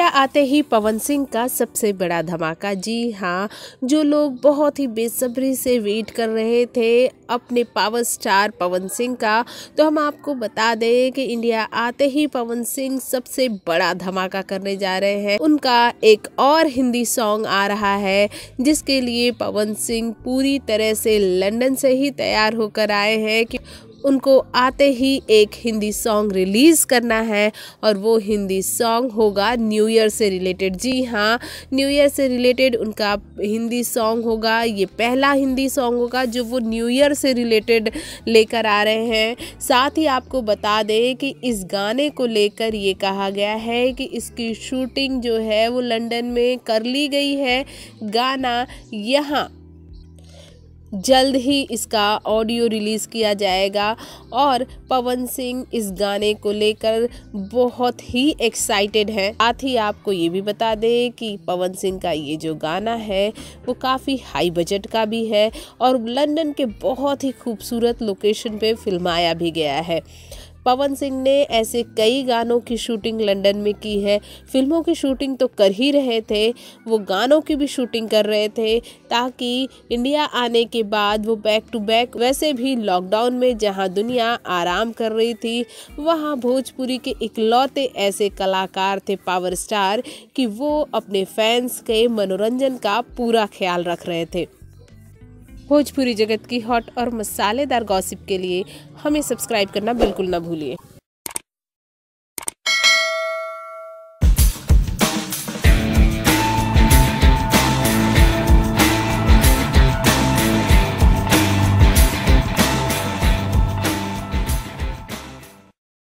India आते ही पवन सिंह का सबसे बड़ा धमाका। जी हाँ, जो लोग बहुत ही बेसब्री से वेट कर रहे थे अपने पावर स्टार पवन सिंह का, तो हम आपको बता दें कि इंडिया आते ही पवन सिंह सबसे बड़ा धमाका करने जा रहे हैं। उनका एक और हिंदी सॉन्ग आ रहा है जिसके लिए पवन सिंह पूरी तरह से लंदन से ही तैयार होकर आए हैं कि उनको आते ही एक हिंदी सॉन्ग रिलीज़ करना है और वो हिंदी सॉन्ग होगा न्यू ईयर से रिलेटेड। जी हाँ, न्यू ईयर से रिलेटेड उनका हिंदी सॉन्ग होगा। ये पहला हिंदी सॉन्ग होगा जो वो न्यू ईयर से रिलेटेड लेकर आ रहे हैं। साथ ही आपको बता दें कि इस गाने को लेकर ये कहा गया है कि इसकी शूटिंग जो है वो लंदन में कर ली गई है। गाना यहाँ जल्द ही इसका ऑडियो रिलीज़ किया जाएगा और पवन सिंह इस गाने को लेकर बहुत ही एक्साइटेड हैं। साथ ही आपको ये भी बता दें कि पवन सिंह का ये जो गाना है वो काफ़ी हाई बजट का भी है और लंदन के बहुत ही खूबसूरत लोकेशन पे फिल्माया भी गया है। पवन सिंह ने ऐसे कई गानों की शूटिंग लंदन में की है। फिल्मों की शूटिंग तो कर ही रहे थे, वो गानों की भी शूटिंग कर रहे थे ताकि इंडिया आने के बाद वो बैक टू बैक, वैसे भी लॉकडाउन में जहां दुनिया आराम कर रही थी वहां भोजपुरी के इकलौते ऐसे कलाकार थे पावर स्टार कि वो अपने फैंस के मनोरंजन का पूरा ख्याल रख रहे थे। भोजपुरी जगत की हॉट और मसालेदार गॉसिप के लिए हमें सब्सक्राइब करना बिल्कुल ना भूलिए।